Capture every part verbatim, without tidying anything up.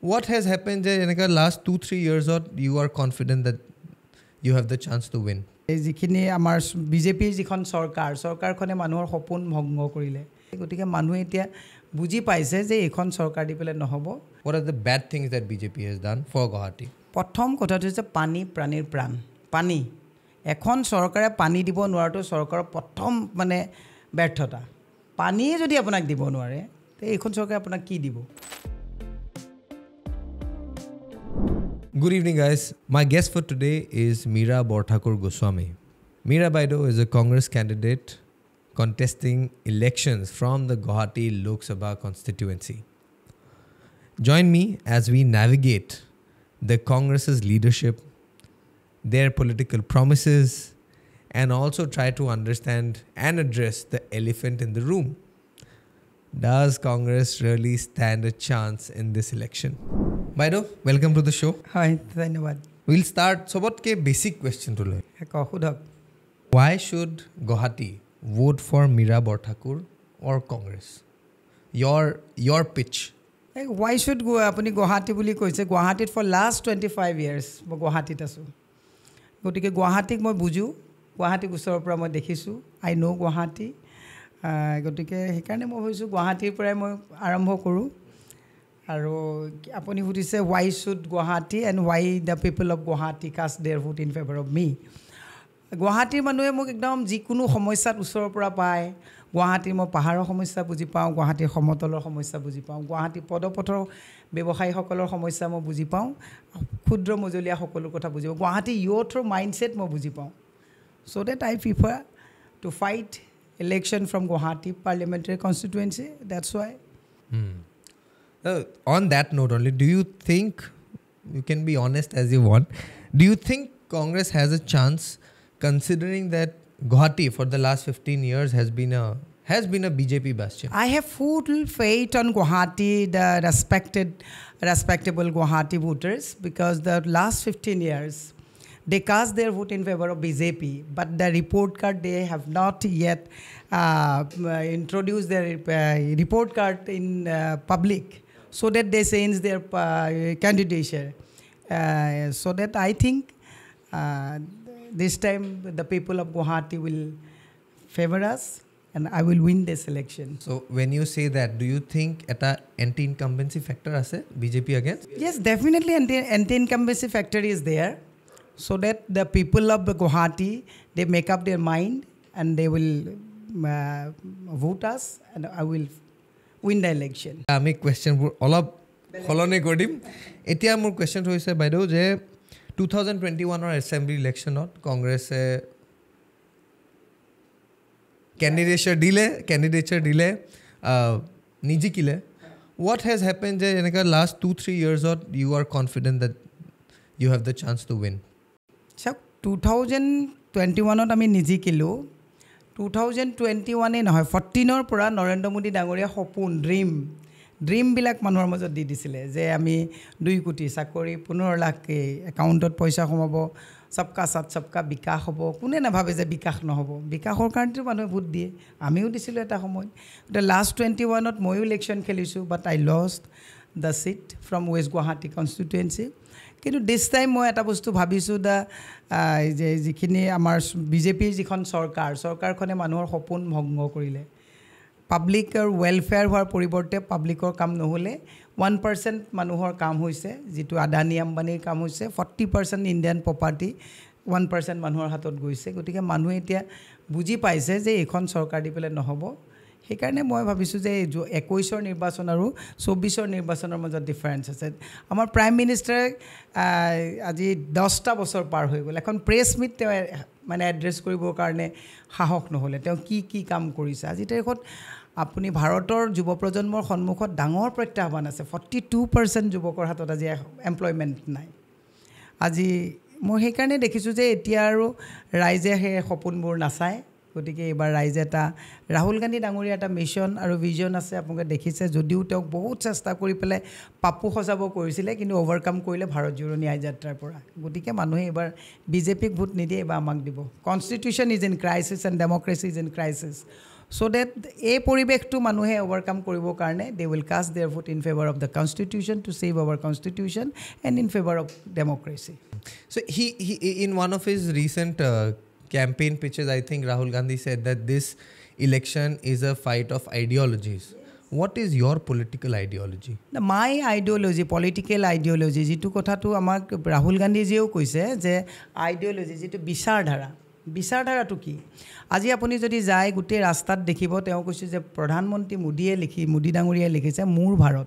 what has happened in the last two, three years or you are confident that you have the chance to win? जिखिनि आमार BJP जिखन सरकार सरकार खने मानुर हपुन भंग करिले गटिके मानु इतिया बुझी पाइसे जे एखन सरकार दिपले नहबो. What are the bad things that B J P has done for Guwahati? प्रथम कथा जे पानी प्राणीर प्राण पानी एखन सरकारे पानी दिबो नोरातो सरकार प्रथम माने व्यर्थता पानी जदि आपनाक दिबो नोरे ते एखन सरकार आपनाक की दिबो. Good evening, guys. My guest for today is Meera Borthakur Goswami. Meera Baido is a Congress candidate contesting elections from the Guwahati Lok Sabha constituency. Join me as we navigate the Congress's leadership, their political promises, and also try to understand and address the elephant in the room. Does Congress really stand a chance in this election? Baido, welcome to the show. Hi, thank you. We'll start. So, what ke basic question to le? Why should Guwahati vote for Meera Borthakur or Congress? Your your pitch. Why should go? Apni Guwahati boli koise Guwahati for last twenty-five years. Mo Guwahati tasu. Goti ke Guwahati mo buju. Guwahati gusor pra mo dekhisu. I know Guwahati. Goti ke hekane mo hoisu Guwahati pra mo arambho koru. Aponi would say, why should Guwahati and why the people of Guwahati cast their vote in favor of me? Guwahati manuye mok ekdom jikunu samoysa usor pora pai. Guwahati mo paharo samoysa buji pao, Guwahati homotolor samoysa buji pao, Guwahati podopothor bebohai hokolor samoysa mo buji pao, khudro mojolia hokolor kotha buji pao. Guwahati youthor mindset mo buji pao. So that I prefer to fight election from Guwahati parliamentary constituency. That's why. Hmm. Uh, on that note only, do you think, you can be honest as you want, do you think Congress has a chance considering that Guwahati for the last fifteen years has been a has been a B J P bastion? I have full faith on Guwahati, the respected, respectable Guwahati voters, because the last fifteen years, they cast their vote in favor of B J P, but the report card, they have not yet uh, introduced their uh, report card in uh, public, so that they change their uh, candidature. Uh, so that I think uh, this time the people of Guwahati will favor us and I will win this election. So when you say that, do you think at a anti-incumbency factor as a B J P against? Yes, definitely anti-incumbency factor is there, so that the people of Guwahati, they make up their mind and they will uh, vote us and I will win the election. I have a question for all of you. It is a question for you. twenty twenty-one or assembly election not Congress uh, candidature delay, candidature delay, uh, niji kile. What has happened in the last two, three years or you are confident that you have the chance to win? So twenty twenty-one on ami nijikilu, twenty twenty-one in fourteen or pura Narendra Modi dangoria hopun dream dream bilak manor majot di disile je ami two koti sakori fifteen lakh account ot paisa khomabo sabka sat sabka bikash hobo kune na bhabe je bikash no hobo bikashor karone manu vote die amiu disilu eta homoy. The last twenty-one ot moyu election khelisu, but I lost the seat from West Guwahati constituency. But this time, I think that the B J P government, the government has made public welfare, public work, one percent manuhor kam hoise, jitu Adani Ambani's kam hoise, forty percent Indian property, one percent manuhor hatot goise. Gotike manu etia buji paise je ekhon sarkar dipele nohobo. Hekarne moi bhabisu je jo twenty-one nirbachan aru twenty-four nirbachaner major difference ase. Amar prime minister aji ten ta bochor par hoi gol. Ekhon press meet te mane address koribor karone hahok nohole. Teo ki ki kam korise. Aji tekhot apuni bharotor jubo projonmor sonmukhot dangor protyahoban ase. forty-two percent jubokor hatot aji employment nai. Aji moi hekarne dekhisu je etia aru raije he hopunbor nasai. গটিকে এবাৰ ৰাইজ এটা ৰাহুল গান্ধী ডাঙৰীয়া এটা mission আৰু vision আছে আপোনালোকে দেখিছে যদিও তেওঁ বহুত চেষ্টা কৰি পেলে পাপু খজাব কৰিছিলে কিন্তু ওভাৰকাম কৰিলে ভাৰত জুৰণি আইযাত্ৰাৰ পৰা গটিকে মানুহে এবাৰ বিজেপিক ভোট নিদিয়ে এবাৰ আমাক দিব constitution is in crisis and democracy is in crisis so that a poribek to manuhe overcome koribo karne they will cast their vote in favor of the constitution to save our constitution and in favor of democracy. So he, he in one of his recent uh, campaign pitches, I think Rahul Gandhi said that this election is a fight of ideologies. What is your political ideology? My ideology, political ideology, jitu kotha tu amar Rahul Gandhi jeo koise je ideology jitu bishar dhara. Bishar dhara tu ki? Aji apuni jodi jai gote rastat dekhibo teo koise je pradhanmantri Modiye likhi, Modi dangoriya likhise mur Bharat,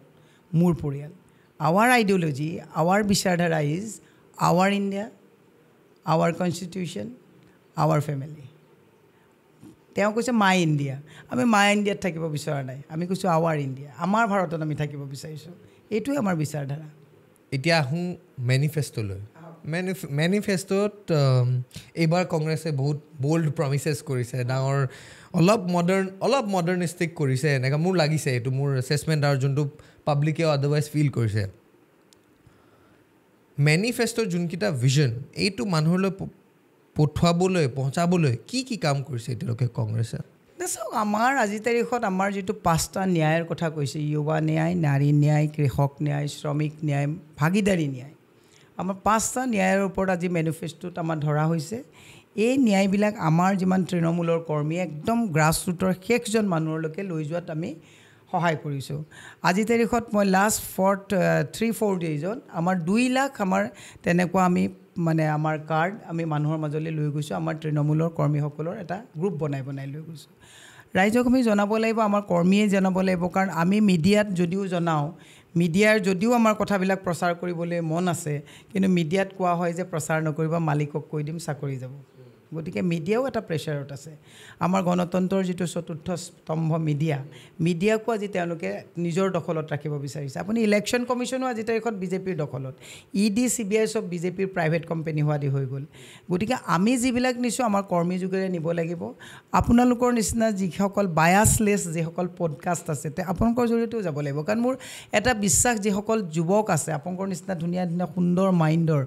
mur poriyal. Our ideology, our bishar dhara is our India, our constitution, our family. They are my India. I mean, my India is our India. Amar Bharatot ami thakibo bisarisu. Etoi amar bishar dhara. Etia hu manifesto loi. Manifesto ebar Congress e bahut bold promises korise. Dangor olop modern, olop modernistic korise. Nega mur lagise etu mur assessment ar jontu public e otherwise feel korise. Manifesto junkita vision. Etu manholo পঠুৱাবলৈ পৌঁছাবলৈ কি কি কাম কৰিছে তেলকে কংগ্ৰেছে দেখো আমাৰ আজি তাৰিখত আমাৰ যেটো পাঁচটা ন্যায়ৰ কথা কৈছে যুৱা ন্যায় নাৰী ন্যায় কৃষক ন্যায় শ্ৰমিক ন্যায় ভাগিদাৰী ন্যায় আমাৰ পাঁচটা ন্যায়ৰ ওপৰত আজি মেনিফেষ্টত আমাৰ ধৰা হৈছে এই ন্যায়বিলাক আমাৰ যিমান তৃণমূলৰ কৰ্মী একদম গ্ৰাছৰুটৰ হেকজন মানুহৰ লকে লৈ যোৱাত আমি সহায় কৰিছো আজি তাৰিখত মই লাষ্ট ফৰ three four ডেজত আমাৰ two লাখ আমাৰ তেনেকুৱা আমি মানে আমাৰ কাৰ্ড আমি মানুহৰ মাজলৈ লৈ গৈছো আমাৰ তৃণমূলৰ কৰ্মীসকলৰ এটা গ্ৰুপ বনাই বনাই লৈ গৈছো ৰাইজক আমি জনাব লাগিব আমাৰ কৰ্মীয়ে জনাব লাগিব কাৰণ আমি মিডিয়াত যদিও জনাও মিডিয়াৰ যদিও আমাৰ কথাবিলাক প্ৰচাৰ কৰিবলৈ মন আছে কিন্তু মিডিয়াত কোৱা হয় যে প্ৰচাৰ নকৰিবা মালিকক কৈ দিম চাকৰি যাব গতিকে মিডিয়াও এটা প্ৰেছাৰত আছে আমাৰ গণতন্ত্ৰৰ যেটো চতুৰ্থ স্তম্ভ মিডিয়া মিডিয়াকো আজি তেওঁলোকে নিজৰ দখলত ৰাখিব বিচাৰিছে আপুনি ইলেকশন কমিশনো আজি তাৰিখত বিজেপিৰ দখলত ইডি চিবিআই সব বিজেপিৰ প্ৰাইভেট কোম্পানী হোৱাদি হৈ গল গতিকে আমি যিবিলাক নিছো আমাৰ কৰ্মী যুগৰে নিব লাগিব আপোনালোকৰ নিচিনা যিসকল বায়াসলেস যিসকল পডকাষ্ট আছে তে আপোনালোকৰ জৰিয়তেও যাব লাগিব কাৰণ মোৰ এটা বিশ্বাস যিসকল যুৱক আছে আপোনালোকৰ নিচিনা ধুনিয়া ধুনিয়া সুন্দৰ মাইন্ডৰ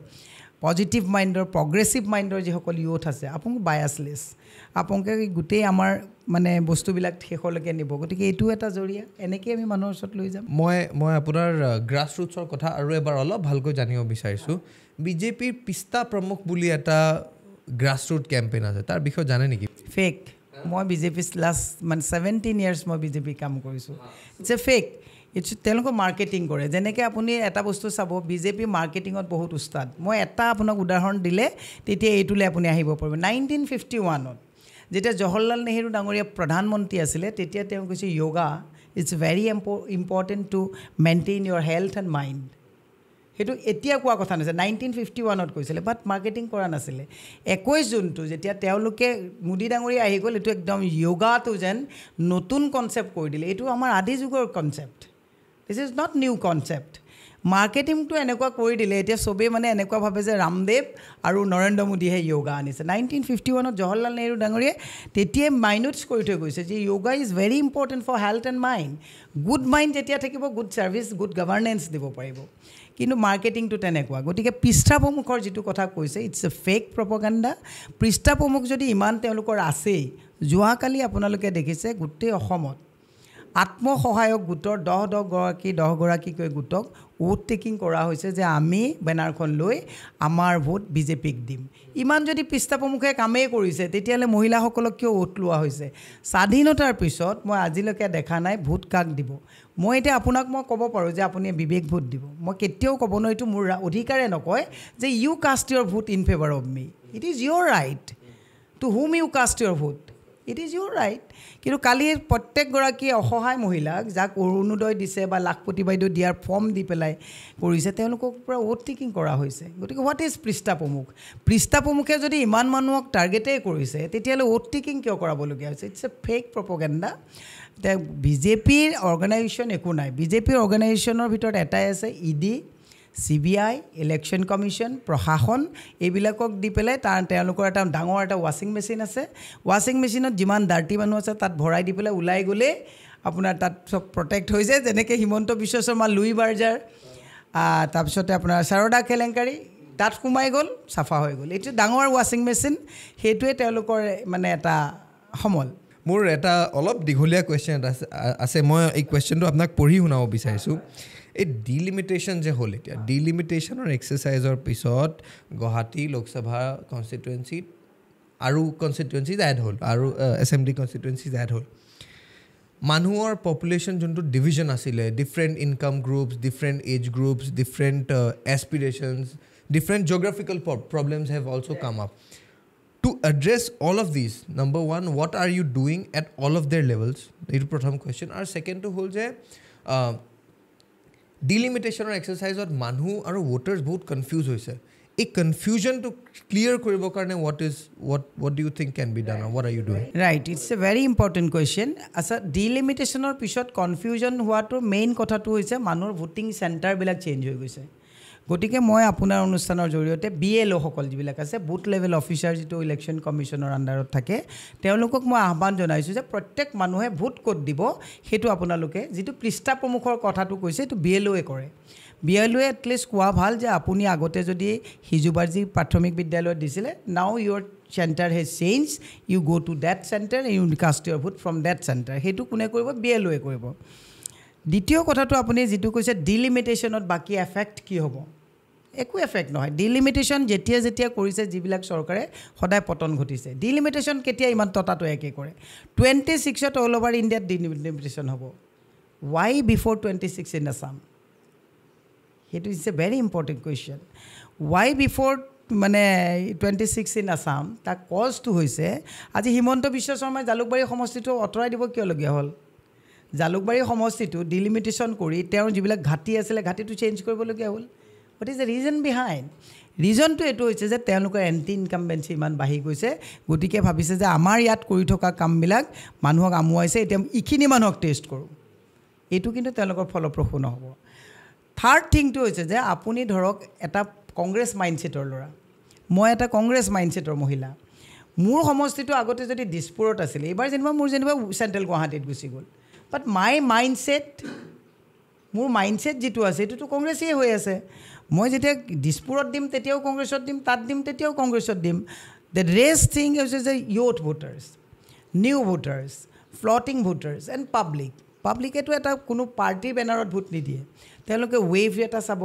positive mind or progressive mind or jehokol youth ase aponk biasless aponk gutei amar mane bostu bilak thekholake nibo gotike etu eta joriya eneke ami manor sot loi jam moi moi apunar grassroots or kotha aru ebar olob bhalko janibo bisarisu BJP pista pramukh buli eta grassroots campaign ase tar bikhoy jane niki fake moi BJP last man seventeen years moi BJP kam korisu it's a fake It's telko marketing kore. Jeneke apuni eta bostu sabo BJP marketing ot bahut ustad. Moi eta apunak udaharon dile tetia etule apuni ahibo paribo. nineteen fifty-one ot jetia Jawaharlal Nehru dangoriya pradhanmantri asile tetia teo koise yoga it's very important to maintain your health and mind. Hetu etia kwa kotha nase nineteen fifty-one ot koisile but marketing kora nasile twenty-one june tu jetia teoluke mudi dangoriya ahi gol etu ekdom yoga tu jen notun concept koi dile etu amar adi jugor concept This is not new concept. Marketing to enekwa kori dile etia sobe mane enekwa bhabe je Ramdev aru Narendra Modi he yoga anise nineteen fifty-one ot Jawaharlal Nehru dangoriye tetia minutes kori thoi goise je yoga is very important for health and mind. Good mind tetia thakibo good service good governance dibo paribo kintu marketing to tenekwa gotike pista pomukor jitu kotha koise it's a fake propaganda pista pomuk jodi iman teolukor ase jua kali apunaloke dekhise gutte ohomot আত্মসহায়ক গুটৰ ten ten গৰাকী ten গৰাকী কৈ গুটক vote taking কৰা হৈছে যে আমি বেনাৰখন লৈ আমাৰ ভোট বিজেপিক দিম ইমান যদি পিস্তা প্ৰমুখে কামে কৰিছে তেতিয়ালে মহিলাসকলক কিয় ভোট লোৱা হৈছে স্বাধীনতাৰ পিছত মই আজিলৈকে দেখা নাই ভোট কাক দিব মই এটা আপোনাক মই ক'ব পাৰো যে আপুনি বিবেক ভোট দিব মই কেতিয়াও ক'ব নোৱাৰো এইটো মোৰ অধিকাৰ নকয় যে you cast your vote in favour of me it is your right to whom you cast your vote It is your right. Kiru kali prottek goraki ohohay mohilak jak orunodoi dise ba lakpoti baido diar form di pelai korise teolokok pura overtaking kora hoise gotike what is pristapomuk pristapomukhe jodi iman manuok target e korise tetiale overtaking kyo korabolugia hoise it's a fake propaganda the BJP organization eku nai BJP organization or bitor eta ase ED CBI, Election Commission, Prohahon, Ebilakok Dipele, Tan Telukurata, Dangorata, washing machine as a washing machine of Jiman Darti Manusa, Tat Borai Dipele, Ulaigule, Apuna Tat Protect Hoses, the Neke Himanto Biswa Sarma, Louis Berger, Tapshot Apuna Saroda Kelenkari, Tat Kumaigol, Safa Hogol. It's a Dangor washing machine, Hetwe Telukor Maneta Homol. মোৰ এটা অলপ দিঘলীয়া question আছে মই এই কোৱেশ্চনটো আপোনাক পঢ়ি শুনাব বিচাৰিছো এ ডিলিমিটেশন যে হ'ল এটা ডিলিমিটেশনৰ এক্সাৰসাইজৰ পিছত গুৱাহাটী লোকসভা কনস্টিটুৱেন্সি আৰু কনস্টিটুৱেন্সি এড হ'ল আৰু এসএমডি কনস্টিটুৱেন্সি এড হ'ল মানুহৰ পপুলেশন জনটো ডিভিজন আছিল different income groups different age groups different aspirations different geographical problems have also come up To address all of these, number one, what are you doing at all of their levels? This is the first question. Our second to hold is uh, delimitation or exercise or manhu or voters both confused hoise. A confusion to clear koribo karne what is what what do you think can be done or what are you doing? Right, it's a very important question. Asa delimitation or pishot confusion huwa to main kotha to hoise manur voting center bilak change hoi goise. গটিকে মই আপোনাৰ অনুষ্ঠানৰ জৰিয়তে BLO সকল যিবিলাক আছে booth level officer যেটো election কমিশনৰ আন্ডাৰত থাকে তেওঁলোকক মই আহ্বান জনাইছো যে প্ৰত্যেক মানুহে ভোট কোড দিব হেতু আপোনালোকে যেটো পৃষ্ঠা প্ৰমুখৰ কথাটো কৈছে তো বিএলওয়ে কৰে বিএলও এট লিস্ট কোৱা ভাল যে আপুনি আগতে যদি হিজুবাৰজি প্ৰাথমিক বিদ্যালয় দিছিলে now your center has changed you go to that center and you cast your vote from that center হেতু কোনে কৰিব বিএলওয়ে কৰিব দ্বিতীয় কথাটো আপুনি যেটো কৈছে ডিলিমিটেশনত বাকি এফেক্ট কি হ'ব একো এফেক্ট নহয় ডিলিমিটেশন যেতিয়া যেতিয়া কৰিছে যিবিলাক সৰকাৰে হদায় পতন ঘটিছে ডিলিমিটেশন কেতিয়া ইমান ততাটো একে কৰে twenty-six all over India delimitation হ'ব why before twenty-six in Assam it is a very important question why before মানে twenty-six in Assam তা কজ টু হৈছে আজি হিমন্ত বিশ্ব শর্মা জালুকবাৰী সমষ্টিটো অতৰাই দিব কিয় লগিয়া হল জালুকবাৰী সমষ্টিটো ডিলিমিটেশন কৰি তেওঁ যিবিলাক ঘাটি আছিল ঘাটিটো চেঞ্জ কৰিব লগিয়া হল What is the reason behind? Reason to it is that তেওঁলোকৰ anti incumbency ইমান বাহি গৈছে গটিকে ভাবিছে যে আমাৰ ইয়াত কৰি থকা কামবিলাক মানুহক আমুৱাইছে এতিয়া ইখিনি মানুহক টেষ্ট কৰো এটো কিন্তু তেওঁলোকৰ ফলপ্ৰসূ নহব থাৰ্ড থিং টু হৈছে যে আপুনি ধৰক এটা কংগ্ৰেছ মাইন্ডসেটৰ লৰা মই এটা কংগ্ৰেছ মাইন্ডসেটৰ মহিলা মোৰ সমষ্টিটো আগতে যদি দিছপুৰত আছিল এবাৰ যেনিবা মোৰ যেনিবা সেন্ট্ৰেল গুৱাহাটীত গুছি গল বাট মাই মাইন্ডসেট মোৰ মাইন্ডসেট যেটো আছে এটো তো কংগ্ৰেছই হৈ আছে মই যেতিয়া দিছপুৰত দিম তেতিয়াও কংগ্ৰেছত দিম তাত দিম তেতিয়াও কংগ্ৰেছত দিম the rest thing is is youth voters new voters floating voters and public পাব্লিকেটো এটা কোনো পাৰ্টি বেনাৰত ভোট নিদিয়ে তেওঁলোকে ৱেভ এটা চাব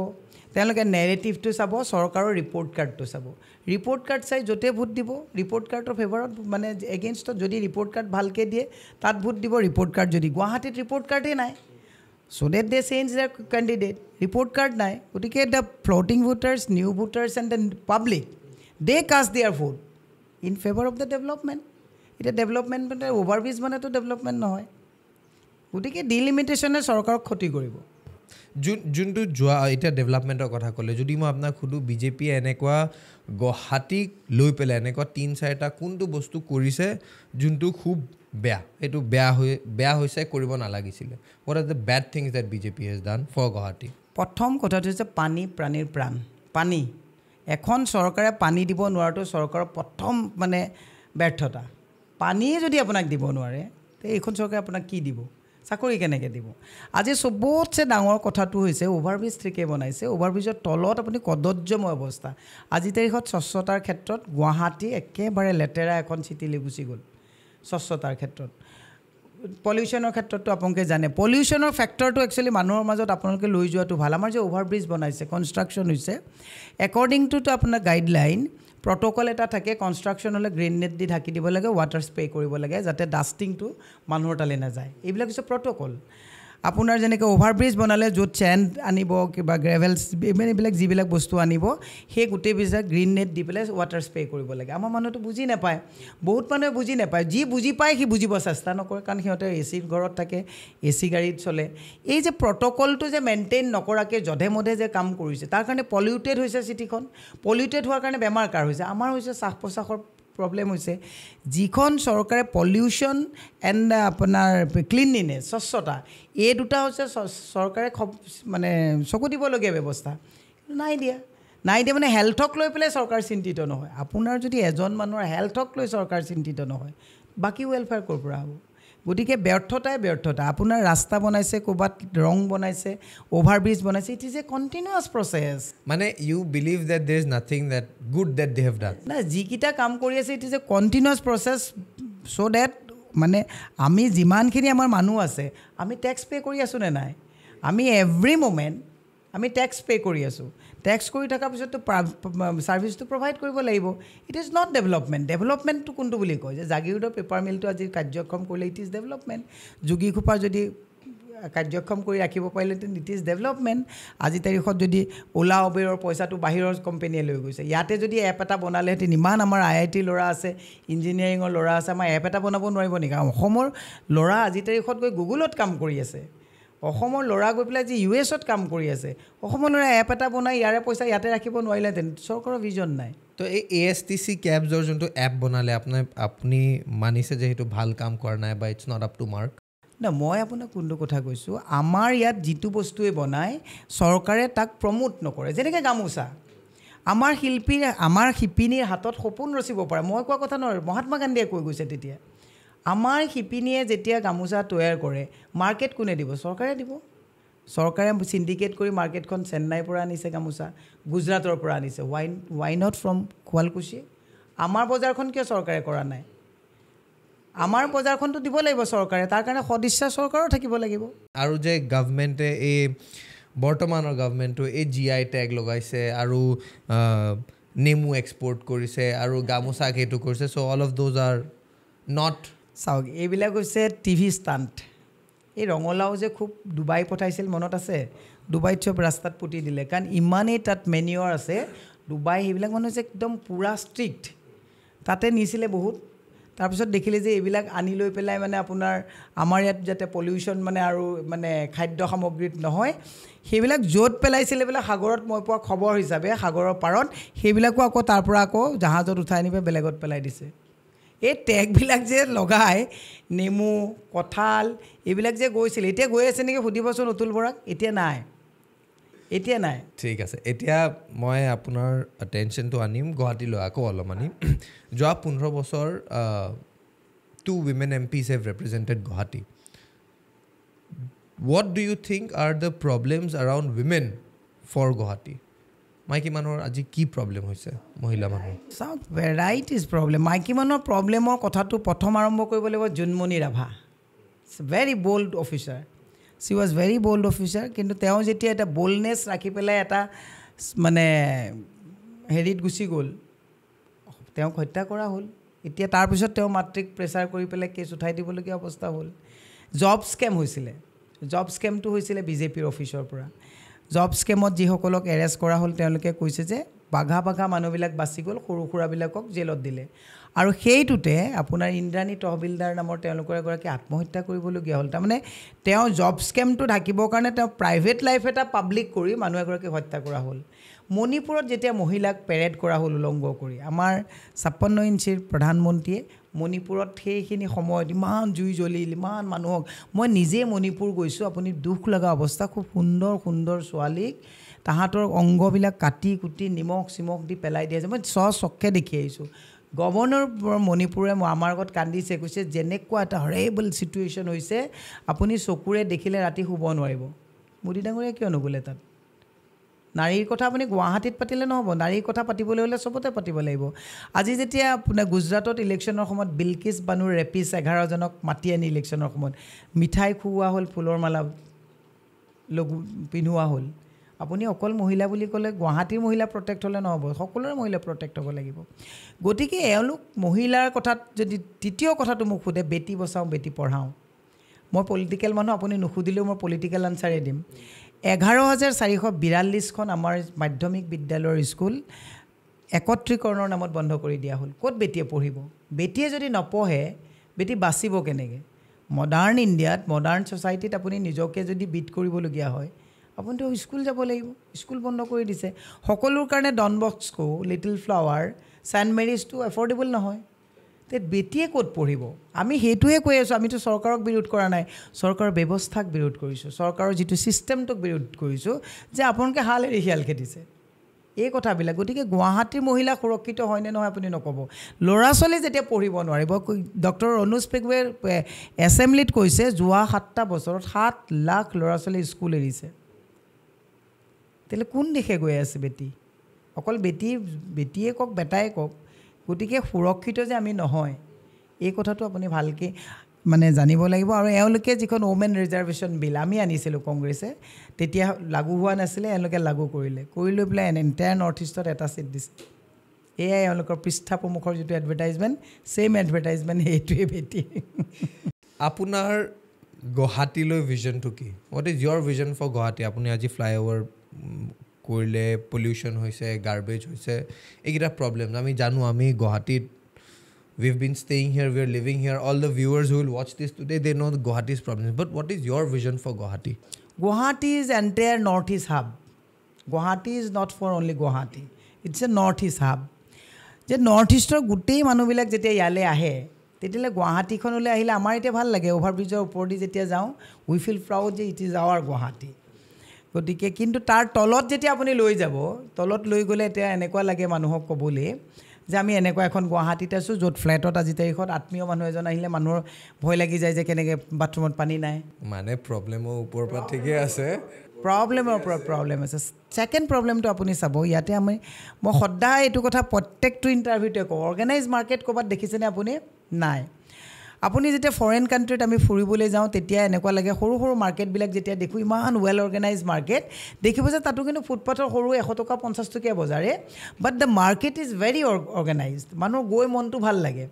তেওঁলোকে নেৰেটিভটো চাব চৰকাৰৰ ৰিপৰ্ট কাৰ্ডটো চাব ৰিপৰ্ট কাৰ্ড চাই যতে ভোট দিব ৰিপৰ্ট কাৰ্ডৰ ফেভাৰত মানে এগেইনষ্টত যদি ৰিপৰ্ট কাৰ্ড ভালকৈ দিয়ে তাত ভোট দিব ৰিপৰ্ট কাৰ্ড যদি গুৱাহাটীত ৰিপৰ্ট কাৰ্ডেই নাই So that they change their candidate. Report card nahi. Utike the floating voters, new voters, and the public, they cast their vote in favor of the development. It a development, but overbridge mane to development na hoy. Utike delimitation e sarkar khoti koribo. Juntu joa eta development or kotha kole. Jodi ma apna khudu BJP enekwa Guwahati loi pela enekwa tin saita kuntu bostu korise juntu khub Bea. It is bea hoy bea hoyse koribo nalagisile. What are the bad things that BJP has done for Guwahati? Pothom kotha hoyse pani pranir pran. Pani. Ekhon sorkare pani dibo noarto sorkar pothom mane berthota. Pani jodi apunak dibo noare, te ekhon sorkare apunak ki dibo? Sakori keneke dibo. Aji sobotse dangor kotha tu hoyse overbridge thrike bonaise. Overbridge tolot apuni kodojjomoy obostha. Aji tarikhot swachhotar khetrot Guwahati ekebare letera ekhon city le guchi gol. স্বচ্ছতাৰ ক্ষেত্ৰত পলিউশনৰ ক্ষেত্ৰটো আপোনালোকে জানে পলিউশনৰ ফ্যাক্টৰটো actually মানুহৰ মাজত আপোনালোকে লৈ যোৱাটো ভাল আমাৰ যে ওভাৰব্ৰিজ বনাইছে কনস্ট্ৰাকশন হৈছে অ্যাকৰ্ডিং টু টু আপোনাৰ গাইডলাইন প্ৰটকল এটা থাকে কনস্ট্ৰাকশন হলে গ্ৰীণ নেট দি ঢাকি দিব লাগে ওয়াটাৰ স্প্ৰে কৰিব লাগে যাতে ডাস্টিংটো মানুহৰ তালে না যায় এইবিলাক কিছু প্ৰটকল আপোনাৰ জনেকে ওভাৰব্ৰিজ বনালে যত চেণ্ড আনিব কিবা গ্ৰেভেলস এইবিলাক যিবিলাক বস্তু আনিব হে গুটে বিজা গ্ৰীণ নেট দি প্লাস ওয়াটাৰ স্প্ৰে কৰিব লাগে আমাৰ মানুহটো বুজি না পায় বহুত মানুহ বুজি না পায় যি বুজি পায় কি বুজিব চেষ্টা নকৰে কাৰণ হিহঁতে এসি ঘৰত থাকে এসি গাড়ীত চলে এই যে প্ৰটকলটো যে মেইনটেইন নকৰাকে জধে মধে যে কাম কৰিছে তাৰ কাৰণে পলিউটেড হৈছে চিটিখন পলিউটেড হোৱাৰ কাৰণে বেমাৰ কাৰ হৈছে আমাৰ হৈছে শ্বাস-প্ৰশ্বাসৰ problem হৈছে যিখন সৰকাৰে পলিউশন এন্ড আপোনাৰ ক্লিননেস স্বচ্ছতা এই দুটা হৈছে সৰকাৰে মানে চকু দিব লাগে ব্যৱস্থা নাই দিয়া নাই দিয়া মানে হেলথক লৈ পেলে সৰকাৰ চিন্তিত নহয় আপোনাৰ যদি এজন মানুহৰ হেলথক লৈ সৰকাৰ চিন্তিত নহয় বাকি ওয়েলফেয়াৰ কৰ পৰা হ'ব গটিকে ব্যৰ্থতাই ব্যৰ্থতা আপোনাৰ ৰাস্তা বনাইছে কোবাত ৰং বনাইছে ওভাৰব্ৰিজ বনাইছে it is a continuous process মানে you believe that there is nothing that good that they have done না জিকিটা কাম কৰি আছে it is a continuous process so that মানে আমি যিমানখিনি আমাৰ মানুহ আছে আমি ট্যাক্স পে কৰি আছো নে নাই আমি এভৰি মোমেন্ট আমি ট্যাক্স পে কৰি আছো ট্যাক্স কৰি থকা পিছতো সাৰ্ভিস তো প্ৰভাইড কৰিব লাগিব it is not development development তো কোনটো বুলি কয় যে জাগীৰোডৰ পেপাৰ মিলটো আজি কাৰ্যক্ষম কৰিলে ইট ইজ ডেভেলপমেন্ট যোগী খোপা যদি কাৰ্যক্ষম কৰি ৰাখিব পাৰিলে তে ইট ইজ ডেভেলপমেন্ট আজি তাৰিখত যদি ওলা অবেৰৰ পইচাটো বাহিৰৰ কোম্পানীয়ে লৈ গৈছে ইয়াতে যদি এপ এটা বনালে হেতি নিমান আমাৰ আইআইটি লৰা আছে ইঞ্জিনিয়াৰিঙৰ লৰা আছে আমাৰ এপ এটা বনাব নোৱাৰিব নেকি অসমৰ লৰা আজি তাৰিখত গৈ গুগলত কাম কৰি আছে অসমৰ লৰা গৈ পিলা যে ইউএছত কাম কৰি আছে অসমৰ লৰা এপ এটা বনাই ইয়াৰে পইচা ইয়াতে ৰাখিব নোৱাৰিলে তেন চৰকাৰৰ ভিজন নাই তো এই এএসটিসি ক্যাবজৰ যোনটো এপ বনালে আপনি আপনি মানিছে যে হেতু ভাল কাম কৰা নাই বা it's not up to mark না মই আপোনাক কোনটো কথা কৈছো আমাৰ ইয়াত জিতু বস্তুৱে বনাই সৰকাৰে তাক প্ৰমোট নকৰে যেনেকে গামোচা আমাৰ শিল্পী আমাৰ শিপিনীৰ হাতত সপোন ৰচিব পাৰে মই কোৱা কথা নহয় মহাত্মা গান্ধীয়ে কৈ গৈছে তেতিয়া আমাৰ শিপিনীয়ে যেতিয়া গামোচা তৈয়াৰ কৰে মাৰ্কেট কোনে দিব সৰকাৰে দিব সৰকাৰে সিন্ডিকেট কৰি মাৰ্কেটখন চেন্নাইৰ পৰা আনিছে গামোচা গুজৰাটৰ পৰা আনিছে why why not from কোৱালকুছি আমাৰ বজাৰখন কিয় সৰকাৰে কৰা নাই আমাৰ বজাৰখনটো দিব লাগিব সৰকাৰে তাৰ কাৰণে সদিচ্ছা সৰকাৰও থাকিব লাগিব আৰু যে গৱৰ্ণমেণ্টে এই বৰ্তমানৰ গৱৰ্ণমেণ্টটো এই জিআই ট্যাগ লগাইছে আৰু নেমু এক্সপোৰ্ট কৰিছে আৰু গামোচা কেটো কৰিছে so all of those are not সাউক এইবিলা কৈছে টিভি ষ্টান্ট এই ৰঙলাও যে খুব ডুবাই পঠাইছিল মনত আছে ডুবাইত চব ৰাস্তাত পুটি দিলে কাৰণ ইমানেই তাত মেনিয়ৰ আছে ডুবাই এইবিলাক মানুহ যে একদম পুৰা স্ট্ৰিক্ট তাতে নিছিলে বহুত তাৰপিছত দেখিলে যে এইবিলাক আনি লৈ পেলাই মানে আপোনাৰ আমাৰ ইয়াত যাতে পলিউশন মানে আৰু মানে খাদ্য সামগ্ৰীত নহয় সেইবিলাক য'ত পেলাইছিলে বিলাক সাগৰত মই পোৱা খবৰ হিচাপে সাগৰৰ পাৰত সেইবিলাকো আকৌ তাৰ পৰা আকৌ জাহাজত উঠাই আনি বেলেগত পেলাই দিছে এই টেগবিলাক যে লগাই নেমু কঁঠাল এইবিলাক যে গৈছিল এতিয়া গৈ আছে নেকি সুধিবচোন অতুল বৰাক এতিয়া নাই এতিয়া নাই ঠিক আছে এতিয়া মই আপোনাৰ অটেনশনটো আনিম গুৱাহাটীলৈ আকৌ অলপমানি যোৱা পোন্ধৰ বছৰ two women MPs have represented Guwahati what do you think are the problems around women for Guwahati মাইকী মানুহৰ আজি কি প্ৰব্লেম হৈছে মহিলা মানুহৰ চাওক ভেৰাইটিজ প্ৰব্লেম মাইকী মানুহৰ প্ৰব্লেমৰ কথাটো প্ৰথম আৰম্ভ কৰিব লাগিব Junmoni Rabha it's very bold officer she was very bold officer kintu teo jetia eta boldness rakhi pela eta mane herit gusi gol teo khotya kora hol etia tar pisot teo matric pressure kori pela case uthai dibologi obostha hol job scam hoisile job scam tu hoisile bjp officer pura job scam ot ji hokolok arrest kora hol teo loke koise je bagha bagha manubilak basi gol khuru khura bilakok jailot dile আৰু সেইটোতে আপোনাৰ ইন্দ্ৰাণী তহবিলদাৰ নামৰ তেওঁলোকৰ এগৰাকী আত্মহত্যা কৰিবলগীয়া হ'ল তাৰমানে তেওঁ জব স্কেমটো ঢাকিবৰ কাৰণে তেওঁ প্ৰাইভেট লাইফ এটা পাব্লিক কৰি মানুহ এগৰাকী হত্যা কৰা হ'ল মণিপুৰত যেতিয়া মহিলাক পেৰেড কৰা হ'ল উলংগ কৰি আমাৰ ছাপ্পন্ন ইঞ্চিৰ প্ৰধানমন্ত্ৰীয়ে মণিপুৰত সেইখিনি সময়ত ইমান জুই জ্বলিল ইমান মানুহক মই নিজে মণিপুৰ গৈছোঁ আপুনি দুখ লগা অৱস্থা খুব সুন্দৰ সুন্দৰ ছোৱালীক তাহাঁতৰ অংগবিলাক কাটি কুটি নিমখ চিমখ দি পেলাই দিয়া মই স্বচক্ষে দেখি আহিছোঁ গভৰ্ণৰ মণিপুৰে আমাৰ আগত কান্দিছে কৈছে যেনেকুৱা এটা হৰেবল ছিটুৱেশ্যন হৈছে আপুনি চকুৰে দেখিলে ৰাতি শুব নোৱাৰিব মোদী ডাঙৰীয়া কিয় নগ'লে তাত নাৰীৰ কথা আপুনি গুৱাহাটীত পাতিলে নহ'ব নাৰীৰ কথা পাতিবলৈ হ'লে চবতে পাতিব লাগিব আজি যেতিয়া আপোনাৰ গুজৰাটত ইলেকশ্যনৰ সময়ত বিলকিছ বানুৰ ৰেপিছ এঘাৰজনক মাতি আনি ইলেকশ্যনৰ সময়ত মিঠাই খুওৱা হ'ল ফুলৰ মালা লগু পিন্ধোৱা হ'ল আপুনি অকল মহিলা বুলি ক'লে গুৱাহাটীৰ মহিলা প্ৰটেক্ট হ'লে নহ'ব সকলোৰে মহিলা প্ৰটেক্ট হ'ব লাগিব গতিকে এওঁলোক মহিলাৰ কথাত যদি তৃতীয় কথাটো মোক সোধে বেটি বচাওঁ বেটি পঢ়াওঁ মই পলিটিকেল মানুহ আপুনি নুসুধিলেও মই পলিটিকেল আনচাৰে দিম এঘাৰ হাজাৰ চাৰিশ বিৰাল্লিছখন আমাৰ মাধ্যমিক বিদ্যালয়ৰ স্কুল একত্ৰীকৰণৰ নামত বন্ধ কৰি দিয়া হ'ল ক'ত বেটিয়ে পঢ়িব বেটিয়ে যদি নপঢ়ে বেটি বাচিব কেনেকৈ মডাৰ্ণ ইণ্ডিয়াত মডাৰ্ণ ছ'চাইটিত আপুনি নিজকে যদি বিট কৰিবলগীয়া হয় আপুনিতো স্কুল যাব লাগিব স্কুল বন্ধ কৰি দিছে সকলোৰ কাৰণে ডনবস্কো লিটল ফ্লাৱাৰ ছেণ্ট মেৰিজটো এফৰ্ডেবল নহয় তে বেটিয়ে ক'ত পঢ়িব আমি সেইটোৱে কৈ আছোঁ আমিতো চৰকাৰক বিৰোধ কৰা নাই চৰকাৰৰ ব্যৱস্থাক বিৰোধ কৰিছোঁ চৰকাৰৰ যিটো ছিষ্টেমটোক বিৰোধ কৰিছোঁ যে আপোনালোকে হাল এৰি শিয়াল খেদিছে এই কথাবিলাক গতিকে গুৱাহাটীৰ মহিলা সুৰক্ষিত হয়নে নহয় আপুনি নক'ব ল'ৰা ছোৱালী যেতিয়া পঢ়িব নোৱাৰিব ডক্টৰ অনুজ পেগৱে এছেম্বলিত কৈছে যোৱা সাতটা বছৰত সাত লাখ ল'ৰা ছোৱালী স্কুল এৰিছে তেলে কোন দিশে গৈ আছে বেটি অকল বেটি বেটিয়ে কওক বেটাই কওক গতিকে সুৰক্ষিত যে আমি নহয় এই কথাটো আপুনি ভালকে মানে জানিব লাগিব আৰু এওলকে যিখন ওমেন ৰিজাৰ্ভেশন বিল আমি আনিছিল কংগ্ৰেছে তেতিয়া লাগু হোৱা নাছিল এওলকে লাগু কৰিলে কৰিলৈ প্লে এন এন্টায়াৰ নৰ্থ ইষ্টৰ এটা সিট দিছে এয়া এওলকৰ পৃষ্ঠাপমুখৰ যেটো এডভাৰটাইজমেন্ট সেম এডভাৰটাইজমেন্ট হেটুৱে বেটি আপোনাৰ গুৱাহাটী লৈ ভিজন টু কি what is your vision for guwahati আপুনি আজি flyover কৰিলে pollution হৈছে garbage হৈছে এইগিটা problems আমি জানো আমি Guwahati We've been staying here, we're living here. All the viewers who will watch this today, they know Guwahati's problems. But what is your vision for Guwahati? Guwahati is an entire Northeast hub. Guwahati is not for only Guwahati. It's a Northeast hub. The Northeast are good team. Manu bilak jete yale ahe. Tetile Guwahati khonole ahile amar ite bhal lage. Overbridge or port is jete jao. We feel proud that it is our Guwahati. গটিকে কিন্তু তার তলত যেতে আপুনি লৈ যাব তলত লৈ গলে এটা এনেকুৱা লাগে মানুহক কবলে যে আমি এনেকুৱা এখন গুৱাহাটীত আছো যত ফ্ল্যাটত আজি তাৰিখত আত্মীয় মানুহ এজন আহিলে মানুহৰ ভয় লাগি যায় যে কেনেকে বাথৰুমত পানী নাই মানে প্ৰবলেমৰ ওপৰৰ পৰা ঠিকে আছে প্ৰবলেমৰ ওপৰত প্ৰবলেম আছে সেকেন্ড প্ৰবলেমটো আপুনি চাব ইয়াতে আমি মই সদায় এটো কথা প্ৰত্যেকটো ইন্টাৰভিউতে কওঁ অৰ্গেনাইজ মাৰ্কেট ক'বাত দেখিছেনে আপুনি নাই আপুনি যেতে ফৰেন কান্ট্ৰিত আমি ফুৰিবলৈ যাওঁ তেতিয়া এনেকুৱা লাগে হৰু হৰু মাৰ্কেট বিলাক যেতিয়া দেখো ইমান ওয়েল অৰ্গানাইজ মাৰ্কেট দেখিব যে তাতো কিন্তু ফুটপাথৰ হৰু one hundred টকা fifty টকা বজাৰে but the market is very organised মানুহ গৈ মনটো ভাল লাগে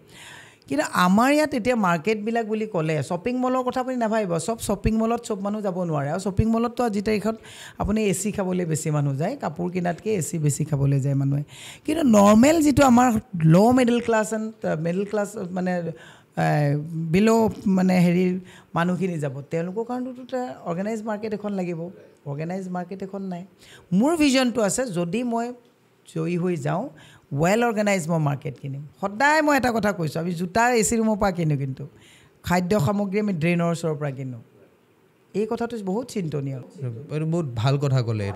কিন্তু আমাৰ ইয়াত এতিয়া মাৰ্কেট বিলাক বুলি ক'লে শপিং মলৰ কথা আপুনি নাভাইব সব শপিং মলত সব মানুহ যাব নোৱাৰে আৰু শপিং মলত তো আজি তাৰিখত আপুনি এসি খাবলৈ বেছি মানুহ যায় কাপোৰ কিনাতকে এসি বেছি খাবলৈ যায় মানুহে কিন্তু নৰ্মেল যেটো আমাৰ low middle class and middle class মানে below mane heri manukhini jabo teloko karon to organized market ekhon lagibo organized market ekhon nai mur vision to ase jodi moi joi hoi jao well organized mo market kinim hodai moi eta kotha koisu ami juta ac room pa kinu kintu khaddya samogri ami drainor sor pra kinu ei kotha to bahut chintoniya aru bahut bhal kotha kole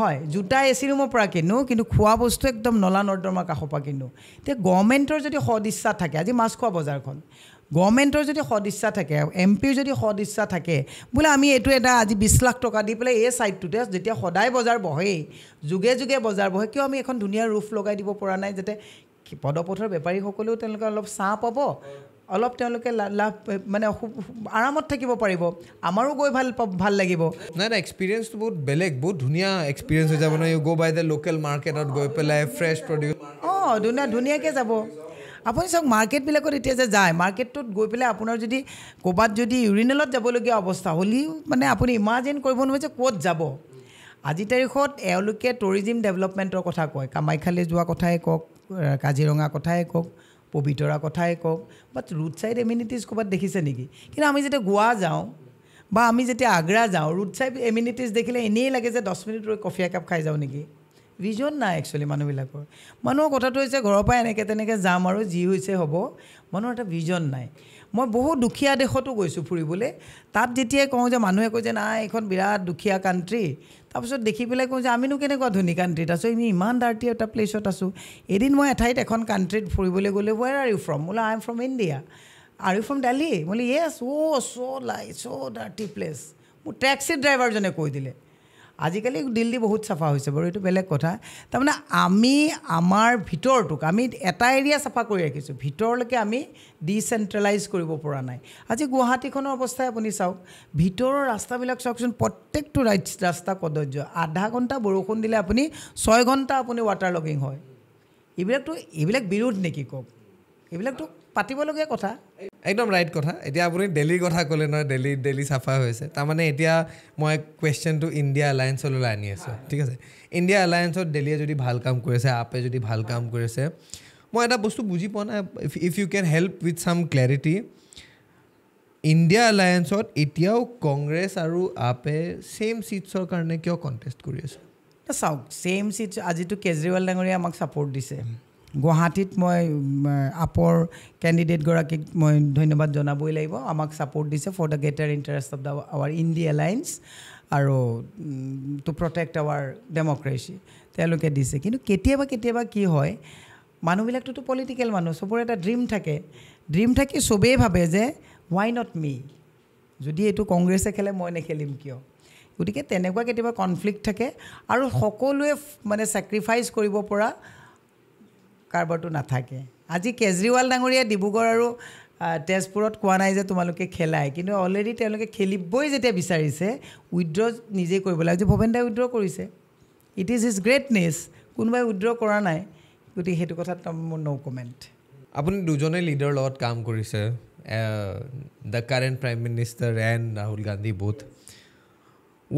hoy juta ac room pra kinu kintu khua bostu ekdom nola nordoma ka khopa kinu te government or jodi hodissa thake aji mas khua bazar khon Government or jodi hodissa thake MP jodi hodissa thake bula ami etu eta aji twenty lakh taka di pele e side to test jetia hodai bazar bohe juge juge bazar bohe kyo ami ekhon dunia roof logai dibo pora nai jete podopothor bepari hokoleu telok alob sa pabo alob teloke lab mane aramot thakibo paribo amaru goi bhal bhal lagibo na na experience to bahut belek bahut dunia experience ho jabo na you go by the local market out go pele fresh produce oh dunia dunia ke jabo আপনি সব market বিলাকত এতিয়া যে যায় মার্কেটত গৈ পেলে আপোনাৰ যদি কোবাত যদি ইউৰিনেলত যাবলগীয়া অৱস্থা হলিও মানে আপুনি ইমাজিন কৰিব নোৱাৰে যে কোত যাব আজি তাৰিখত এওলকে টুৰিজম ডেভেলপমেন্টৰ কথা কয় কামাইখালে যোৱা কথাই কক কাজিৰঙা কথাই কক পবিতৰা কথাই কক বাট ৰুট সাইড এমিনিটিজ কোবাত দেখিছে নেকি কিন্তু আমি যেতিয়া গোৱা যাওঁ বা আমি যেতিয়া আগ্ৰা যাওঁ ৰুট সাইড এমিনিটিজ দেখিলে এনেই লাগে যে ten মিনিট ৰৈ কফি একাপ খাই যাওঁ নেকি vision na actually manu bilakor manu kotha to hoise ghor pa eneke teneke jam aru ji hoise hobo manu eta vision nai moi bohu dukhiya dekhotu goisu phuribole tat jetia kau je manu ekoi je na ekhon birat dukhiya country tapsot dekhi pile kau je aminu kene ko dhoni country ta so imi iman darti eta place ot asu edin moi ethait ekhon country phuribole gole where are you from mula I am from india are you from delhi muli yes oh so like so dirty place mu taxi driver jone koi dile আজিকালি দিল্লী বহুত সাফা হৈছে বড় এটো বেলেগ কথা তাৰমানে আমি আমাৰ ভিতৰটোক আমি এটা এৰিয়া সাফা কৰি ৰাখিছো ভিতৰলৈকে আমি ডিসেন্ট্ৰেলাইজ কৰিব পৰা নাই আজি গুৱাহাটীখনৰ অৱস্থা আপুনি চাওক ভিতৰৰ ৰাস্তাবিলাক চাওকচোন প্ৰত্যেকটো ৰাস্তা কদৰ্য আধা ঘন্টা বৰষুণ দিলে আপুনি six ঘন্টা আপুনি ৱাটাৰ লগিং হয় এইবিলাকটো এইবিলাক বিৰোধ নেকি কক এইবিলাকটো পাতিবলগীয়া কথা একদম ৰাইট কথা এতিয়া আপুনি দিল্লীৰ কথা কলে ন দিল্লী দিল্লী সাফা হৈছে তাৰ মানে এতিয়া মই কোৱেশ্চন টু ইন্ডিয়া এলায়েন্স লৈ আনি আছে ঠিক আছে ইন্ডিয়া এলায়েন্সত দিল্লী যদি ভাল কাম কৰিছে আপে যদি ভাল কাম কৰিছে মই এটা বস্তু বুজি পোৱা নাই if you can help with some clarity India এলায়েন্সত এতিয়াও কংগ্ৰেছ আৰু আপে সেম সিটছৰ কাৰণে কিয় কন্টেস্ট কৰি আছে তা চাওক সেম সিটছ আজিটো কেজৰিৱাল ডাঙৰীয়া আমাক সাপোৰ্ট দিছে গুৱাহাটীত মই আপৰ ক্যান্ডিডেট গৰাকীক মই ধন্যবাদ জনাবই লাগিব আমাক সাপোৰ্ট দিছে for the greater interest of the our India alliance আৰু টু প্ৰটেক্ট আৱাৰ ডেমক্ৰেচি তেলকে দিছে কিন্তু কেতিয়াবা কেতিয়াবা কি হয় মানুহবিলাকটো তো পলিটিক্যাল মানুহ সবৰ এটা ড্ৰিম থাকে ড্ৰিম থাকে সবেই ভাবে যে why not me যদি এটো কংগ্ৰেছে খেলে মই নেখেলিম কিয় গতিকে তেনেকুৱা কেতিয়াবা কনফ্লিক্ট থাকে আৰু সকলোৱে মানে স্যাক্ৰিফাইস কৰিব পৰা কাৰবাৰটো নাথাকে আজি কেজৰিৱাল ডাঙৰীয়া ডিবুগড় আৰু তেজপুৰত কোৱা নাই যে তোমালোকে খেলায় কিন্তু অলৰেডি তেওঁলোকে খেলিবই যেতিয়া বিচাৰিছে উইথড্ৰ নিজে কৰিব লাগে যে ভবেন্দা উইথড্ৰ কৰিছে ইট ইজ হিজ গ্ৰেটনেছ কোনবাই উইথড্ৰ কৰা নাই গতি হেতু কথা নো কমেন্ট আপুনি দুজনে লিডাৰ লগত কাম কৰিছে the current prime minister and Rahul Gandhi both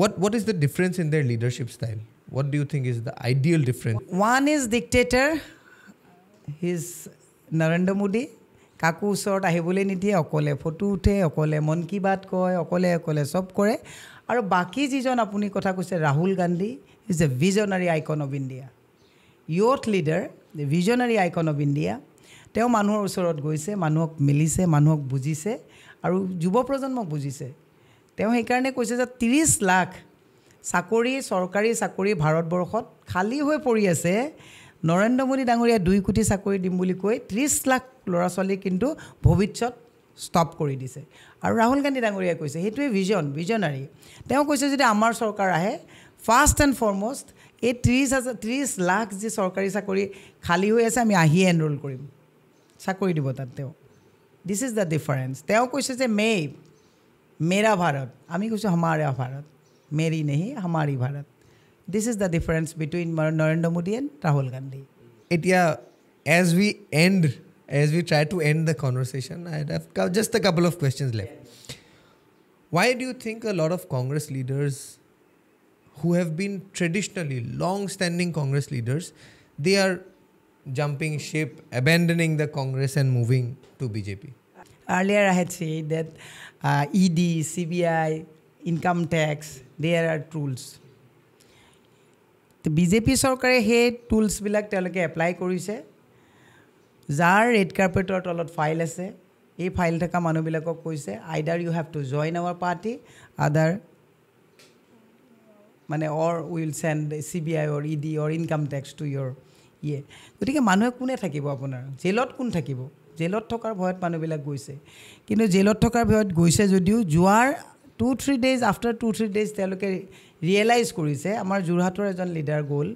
what what is the difference in their leadership style what do you think is the ideal difference one is dictator his Narendra Modi কাকু সর আহিবলে নিদিয়ে অকলে ফটো উঠে অকলে মন কি বাত কয় অকলে অকলে সব করে আর বাকি যিজন আপুনি কথা কৈছে Rahul Gandhi is a visionary icon of India youth leader the visionary icon of India তেও মানুহৰ ওচৰত গৈছে মানুহক মিলিছে মানুহক বুজিছে আৰু যুৱ প্ৰজন্মক বুজিছে তেও সেই কাৰণে কৈছে যে ত্ৰিশ লাখ চাকৰি চৰকাৰী চাকৰি ভাৰতবৰ্ষত খালি হৈ পৰি আছে Narendra Modi Dangoria দুই কোটি চাকৰি দিম বুলি কৈ ত্ৰিশ লাখ লৰা ছোৱালী কিন্তু ভৱিষ্যত স্টপ কৰি দিছে আৰু ৰাহুল গান্ধী ডাঙৰীয়া কৈছে হেতুৱে ভিজন ভিজনাৰী তেওঁ কৈছে যদি আমাৰ চৰকাৰ আহে ফাৰ্ষ্ট এণ্ড ফৰমষ্ট এই ত্ৰিশ লাখ যে চৰকাৰী চাকৰি খালি হৈ আছে আমি আহি এনৰোল কৰিম চাকৰি দিব তাত তেওঁ দিস ইজ দা ডিফাৰেন্স তেওঁ কৈছে যে মে মেৰা ভাৰত আমি কৈছো হামাৰা ভাৰত মেৰি নেহি হামাৰি Bharat This is the difference between Narendra Modi and Rahul Gandhi. It, yeah, as we end, as we try to end the conversation, I have just a couple of questions left. Yeah. Why do you think a lot of Congress leaders who have been traditionally long-standing Congress leaders, they are jumping ship, abandoning the Congress and moving to B J P? Earlier I had said that uh, E D, C B I, income tax, there are tools. The B J P सरकारे हे tools बिलक तेलके apply कोरी से, जार red carpet और Talat file ऐसे, ये file ठेका मानो बिलको कोई से, either you have to join our party, other माने or we will send C B I or E D or income tax to your ये, तो ठीक है मानो कुने ठकी बो अपुना, जेलोट कुन ठकी बो, जेलोट ठोकर बहुत मानो बिलक कोई से, किन्हों जेलोट ठोकर बहुत कोई से जो दियो जुआर two three days after two three days তেলকে realize কৰিছে আমাৰ জুৰহাটৰ এজন লিডাৰ গ'ল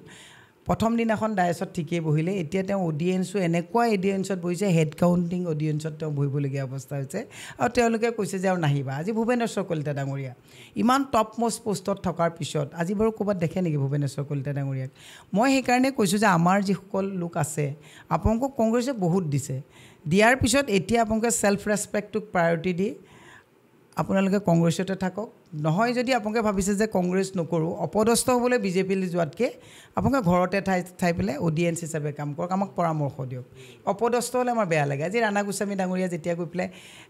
প্ৰথম দিনাখন ডায়েছত ঠিকই বহিলে এতিয়া তেওঁ অডিয়েন্সও এনেকুৱা অডিয়েন্সত বহিছে হেড কাউন্টিং অডিয়েন্সত তেওঁ বহিবলগীয়া অৱস্থা হৈছে আৰু তেওঁলোকে কৈছে যে আৰু নাহিবা আজি ভুবনেশ্বৰ কলিতা ডাঙৰীয়া ইমান টপ মোষ্ট পোষ্টত থকাৰ পিছত আজি বাৰু ক'বাত দেখে নেকি ভুবনেশ্বৰ কলিতা ডাঙৰীয়াক মই সেই কাৰণে কৈছো যে আমাৰ যিসকল লোক আছে আপোনালোকক কংগ্ৰেছে বহুত দিছে দিয়াৰ পিছত এতিয়া আপোনালোকে self respect টোক priority দি আপোনালোকে কংগ্ৰেছতে থাকক নহয় যদি আপোনালোকে ভাবিছে যে কংগ্ৰেছ নকৰো অপদস্থ হ'বলৈ বিজেপি লিজুৱাতকে আপোনালোকে ঘৰতে ঠাই ঠাই পেলে অডিয়েন্স হিচাপে কাম কৰক আমাক পৰামৰ্শ দিয়ক অপদস্থ হ'লে আমাৰ বেয়া লাগে আজি ৰাণা গোস্বামী ডাঙৰীয়া যেতিয়া গৈ পেলে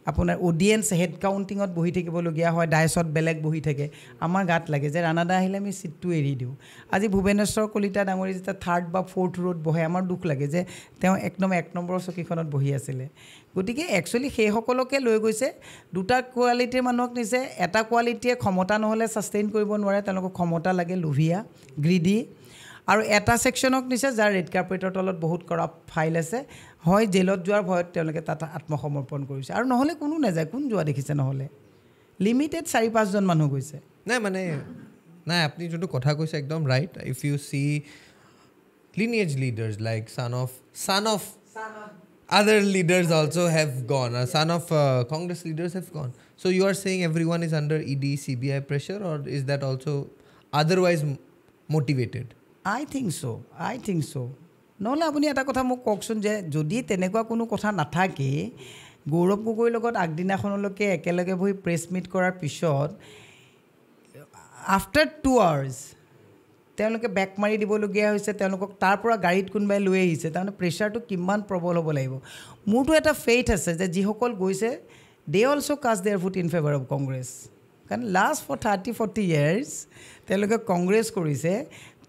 আপোনাৰ অডিয়েন্স হেড কাউন্টিংত বহি থাকিবলগীয়া হয় ডায়েছত বেলেগ বহি থাকে আমাৰ গাত লাগে যে ৰাণা দা আহিলে আমি সিটটো এৰি দিওঁ আজি ভুবনেশ্বৰ কলিতা ডাঙৰীয়া যেতিয়া থাৰ্ড বা ফৰ্থ ৰোড বহে আমাৰ দুখ লাগে যে তেওঁ এক নম্বৰ এক নম্বৰৰ চকীখনত বহি আছিলে গতিকে একচুয়ালি সেই সকলকে লৈ গৈছে দুটা কোৱালিটিৰ মানুহক নিছে এটা কোৱালিটিয়ে ক্ষমতা নহলে সাস্টেইন কৰিব নোৱাৰে তেওঁলোকক ক্ষমতা লাগে লুভিয়া গ্ৰিডি আৰু এটা সেকশনক নিছে যাৰ ৰেড কাৰ্পেটৰ তলত বহুত কৰাপ ফাইল আছে হয় জেলত যোৱাৰ ভয়ত তেওঁলোকে তাত আত্মসমৰ্পণ কৰিছে আৰু নহলে কোনো নাযায় কোন যোৱা দেখিছে নহলে লিমিটেড চাৰি পাঁচ জন মানুহ গৈছে নাই মানে নাই আপুনি যোনটো কথা কৈছে একদম right if you see lineage leaders like son of son of Other leaders also have gone. A son of uh, Congress leaders have gone. So you are saying everyone is under E D, C B I pressure, or is that also otherwise motivated? I think so. I think so. No, la. Apuni ata kotha muk koksun je jodi tenekwa kono kotha nathake. Gaurav Gogoi logot agdinakhon loke ekelage boi press meet korar pishot. After two hours. তেওঁলোকে back মারি দিবলগীয়া হৈছে তেওঁলোকক তাৰ পৰা গাড়ীত কোনবাই লৈ আহিছে তাৰমানে প্ৰেছাৰটো কিমান প্ৰবল হ'ব লাগিব মোৰটো এটা ফেইথ আছে যে যিসকল গৈছে they also cast their vote in favour of Congress কাৰণ last for thirty forty years তেওঁলোকে কংগ্ৰেছ কৰিছে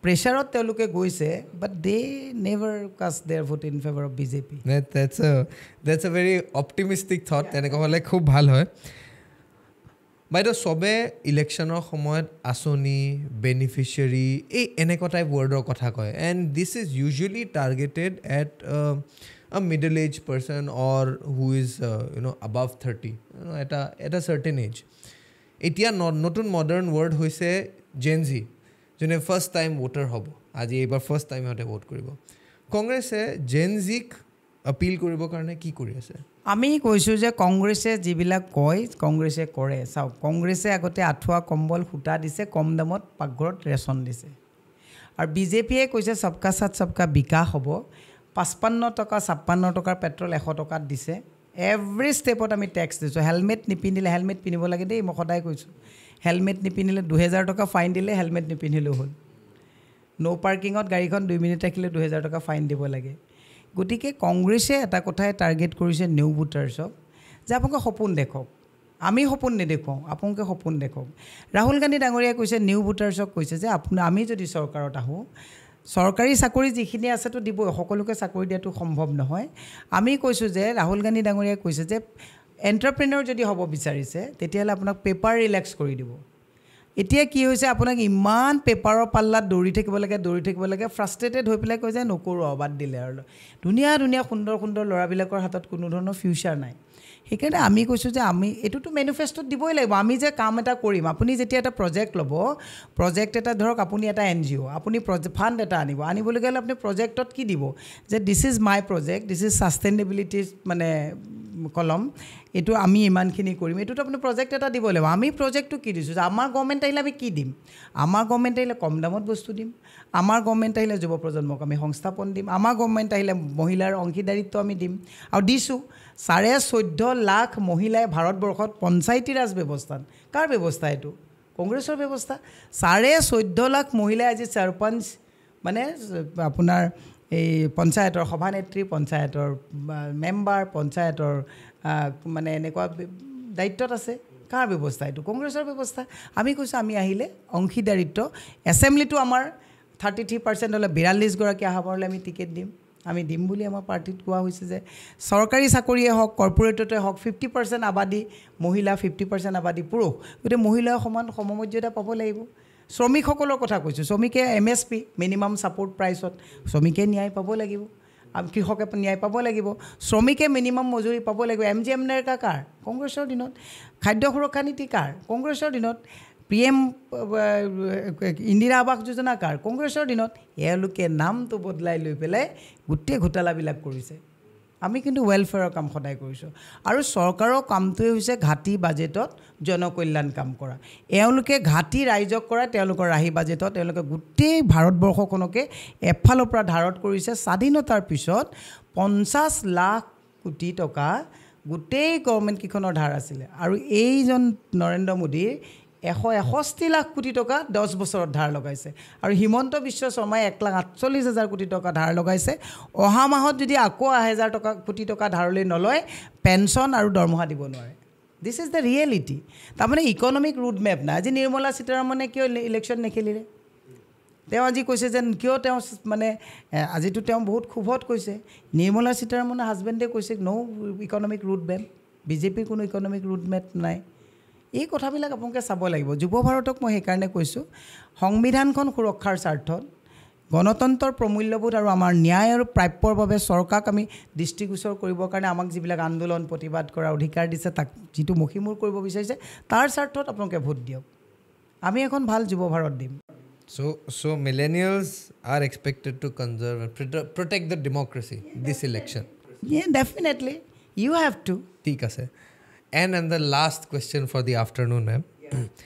প্ৰেছাৰত তেওঁলোকে গৈছে but they never cast their vote in favour of BJP that's a that's a very optimistic thought এনেকৈ হ'লে খুব ভাল হয় বাইদেউ সবে ইলেকশ্যনৰ সময়ত আঁচনি বেনিফিচিয়াৰী এই এনেকটাই ৱৰ্ডৰ কথা কয় and this is usually targeted at a middle age person or who is you know' above thirty এটা এটা চাৰ্টেন এজ এতিয়া নতুন মডাৰ্ণ ৱৰ্ড হৈছে জেনজি যোনে ফাৰ্ষ্ট টাইম ভোটাৰ হ'ব আজি এইবাৰ ফাৰ্ষ্ট টাইম সিহঁতে ভোট কৰিব কংগ্ৰেছে জেনজিক আপীল কৰিবৰ কাৰণে কি কৰি আছে আমি কৈছো যে কংগ্ৰেসে জিবিলা কয় কংগ্ৰেসে কৰে সব কংগ্ৰেসে আগতে আঠুয়া কম্বল খুটা দিছে কম দামত পাকঘৰত ৰেশন দিছে আৰু বিজেপি কৈছে सबका साथ सबका বিকাশ হ'ব पचपन টকা छप्पन টকাৰ পেট্ৰোল सौ টকাত দিছে এভৰি স্টেপত আমি ট্যাক্স দিছো হেলমেট নিপিনিলে হেলমেট পিনিব লাগে দেই মই সদায় কৈছো হেলমেট নিপিনিলে দুই হাজাৰ টকা ফাইন দিলে হেলমেট নিপিনিলে হ'ল নো পাৰ্কিংত গাড়ীখন দুই মিনিট ৰাখিলে দুই হাজাৰ টকা ফাইন দিব লাগে गुटिके कांग्रेसे एटा कथाय टार्गेट करिसे न्यू वोटार्सक जे आपनके सपन देखक आमी सपन ने देखौ आपनके सपन देखक राहुल गांधी डांगरिया कइसे न्यू वोटार्सक कइसे जे आपना आमी जदि सरकारत आहु सरकारी চাকৰি जिखिनि আছে तो দিব সকলোকে চাকৰি দিয়াটো সম্ভৱ নহয় আমি কৈছো যে ৰাহুল গান্ধী ডাঙৰিয়া কৈছে যে এন্টাৰপ্ৰেনৰ যদি হ'ব বিচাৰিছে তেতিয়ালে আপোনাক পেপাৰ ৰিলেক্স কৰি দিব এতিয়া কি হৈছে আপোনাক ইমান পেপাৰৰ পাল্লাত দৌৰি থাকিব লাগে দৌৰি থাকিব লাগে ফ্ৰাস্ট্ৰেটেড হৈ পেলাই কয় যে নকৰো অবাদ দিলে আৰু দুনিয়া দুনিয়া সুন্দৰ সুন্দৰ লৰাবিলাকৰ হাতত কোনো ধৰণৰ ফিউচাৰ নাই হেকাৰণে আমি কৈছো যে আমি এটোটো ম্যানিফেস্টোত দিবই লাগিব আমি যে কাম এটা কৰিম আপুনি যেতিয়া এটা প্ৰজেক্ট লব প্ৰজেক্ট এটা ধৰক আপুনি এটা এনজিও আপুনি ফান্ড এটা আনিব আনিবলৈ গ'লে আপুনি প্ৰজেক্টত কি দিব যে this is my project this is sustainability মানে কলম এটো আমি ইমানখিনি কৰিম এটোটো আপুনি প্ৰজেক্ট এটা দিব লাগিব আমি প্ৰজেক্টটো কি দিছো যে আমাৰ গৱৰ্ণমেণ্ট আহিলে আমি কি দিম আমাৰ গৱৰ্ণমেণ্ট আহিলে কম দামত বস্তু দিম আমাৰ গৱৰ্ণমেণ্ট আহিলে যুৱ প্ৰজন্মক আমি সংস্থাপন দিম আমাৰ গৱৰ্ণমেণ্ট আহিলে মহিলাৰ অংশীদাৰিত্ব আমি দিম আৰু দিছো সাড়ে চৈধ্য লাখ মহিলাই ভাৰতবৰ্ষত পঞ্চায়তী ৰাজ ব্যৱস্থান কাৰ ব্যৱস্থা এটো কংগ্ৰেছৰ ব্যৱস্থা সাড়ে চৈধ্য লাখ মহিলাই আজি सरपंच মানে আপোনাৰ এই পঞ্চায়তৰ সভানেত্ৰী পঞ্চায়তৰ মেম্বাৰ পঞ্চায়তৰ মানে এনেকুৱা দায়িত্বত আছে কাৰ ব্যৱস্থা এটো কংগ্ৰেছৰ ব্যৱস্থা আমি কৈছো আমি আহিলে অংশীদাৰিত্ব এসেম্বলিটো আমাৰ তেত্ৰিশ শতাংশ হলে বিয়াল্লিশ গৰাকী আহাবৰলে আমি টিকেট দিম আমি দিম বুলি আমাৰ পাৰ্টিত কোৱা হৈছে যে সৰকাৰি চাকৰিয়ে হওক কৰ্পোৰেটতে হওক পঞ্চাছ শতাংশ আবাদী মহিলা পঞ্চাছ শতাংশ আবাদী পুৰুষ গতে মহিলা সমান সমমৰ্যাদা পাব লাগিব শ্ৰমিকসকলৰ কথা কৈছো শ্রমিকে এমএসপি মিনিমাম সাপোর্ট প্রাইসত শ্রমিকে ন্যায় পাব লাগিব আম কৃষকে ন্যায় পাব লাগিব শ্রমিকে মিনিমাম মজুৰি পাব লাগিব এমজিএম নৰ কাৰ কংগ্ৰেছৰ দিনত খাদ্য সুৰক্ষা নীতি কাৰ কংগ্ৰেছৰ দিনত পিএম ইন্দিৰা আবাস যোজনা কাৰ কংগ্ৰেছৰ দিনত এলুকে নামটো বদলাই লৈ পেলাই গুটে ঘোটালাবিলাক কৰিছে আমি কিন্তু ওয়েলফেয়াৰৰ কাম সদায় কৰিছোঁ আৰু চৰকাৰৰ কামটোৱে হৈছে ঘাটি বাজেটত জনকল্যাণ কাম কৰা এওঁলোকে ঘাটি ৰাইজক কৰা তেওঁলোকৰ ৰাহি বাজেটত তেওঁলোকে গোটেই ভাৰতবৰ্ষখনকে এফালৰ পৰা ধাৰত কৰিছে স্বাধীনতাৰ পিছত পঞ্চাছ লাখ কোটি টকা গোটেই গভৰ্ণমেণ্ট কিখনৰ ধাৰ আছিল আৰু এইজন নৰেন্দ্ৰ মোদীৰ এশ এষষ্ঠি লাখ কোটি টকা দহ বছৰত ধাৰ লগাইছে আৰু হিমন্ত বিশ্ব শৰ্মাই এক লাখ আঠচল্লিছ হাজাৰ কোটি টকা ধাৰ লগাইছে অহা মাহত যদি আকৌ এক হাজাৰ টকা কোটি টকা ধাৰলৈ নলয় পেনশন আৰু দৰমহা দিব নোৱাৰে দিস ইজ দ্য ৰিয়েলিটি তাৰমানে ইকনমিক ৰুট মেপ না আজি নিৰ্মলা সীতাৰমণে কিয় ইলেকশ্যন নেখেলিলে তেওঁ আজি কৈছে যেন কিয় তেওঁ মানে আজিতো তেওঁ বহুত খুবত কৈছে নিৰ্মলা সীতাৰমণৰ হাজবেণ্ডে কৈছে নো ইকনমিক ৰুট মেপ বিজেপিৰ কোনো ইকনমিক ৰুট মেপ নাই এই কথাবিলাক আপোনালোকে চাব লাগিব যুৱ ভাৰতক মই হেকাৰণে কৈছো সংবিধানখন সুৰক্ষাৰ স্বাৰ্থত গণতন্ত্ৰৰ প্ৰমূল্যবোধ আৰু আমাৰ ন্যায় আৰু প্ৰাপ্যৰ বাবে চৰকাৰক আমি দৃষ্টিগোচৰ কৰিবৰ কাৰণে আমাক যিবিলাক আন্দোলন প্ৰতিবাদ কৰা অধিকাৰ দিছে তাক যিটো মখিমূৰ কৰিব বিচাৰিছে তাৰ স্বাৰ্থত আপোনালোকে ভোট দিয়ক আমি এখন ভাল যুৱ ভাৰত দিম so so millennials are expected to conserve and protect the democracy this election yeah definitely you have to ঠিক আছে And and the last question for the afternoon, ma'am. Yeah.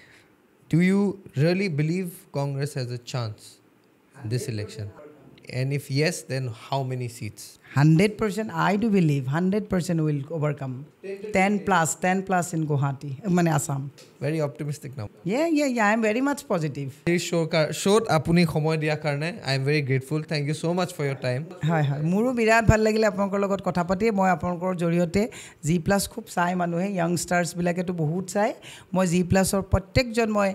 Do you really believe Congress has a chance in this election? And if yes, then how many seats? one hundred percent I do believe one hundred percent will overcome. ten plus ten plus in Guwahati, in Assam. Very optimistic now. Yeah, yeah, yeah. I am very much positive. This show short apuni khomoy dia karne. I am very grateful. Thank you so much for your time. Hi hi. Muru birat bhal lagile aponokor logot kotha pati moi aponokor joriote GPlus khub sai manuhe youngsters bilake to bahut sai. Moi GPlus or prottek jon moi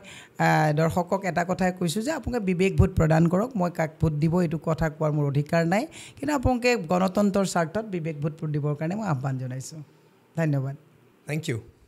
dorshokok eta kotha koisu je aponke bibek bhut pradan korok. Moi kak bhut dibo etu kotha kwar mur odhikar nai. Kintu aponke গণতন্ত্ৰৰ স্বাৰ্থত বিবেকবোধ দিবৰ কাৰণে মই আহ্বান জনাইছোঁ ধন্যবাদ thank U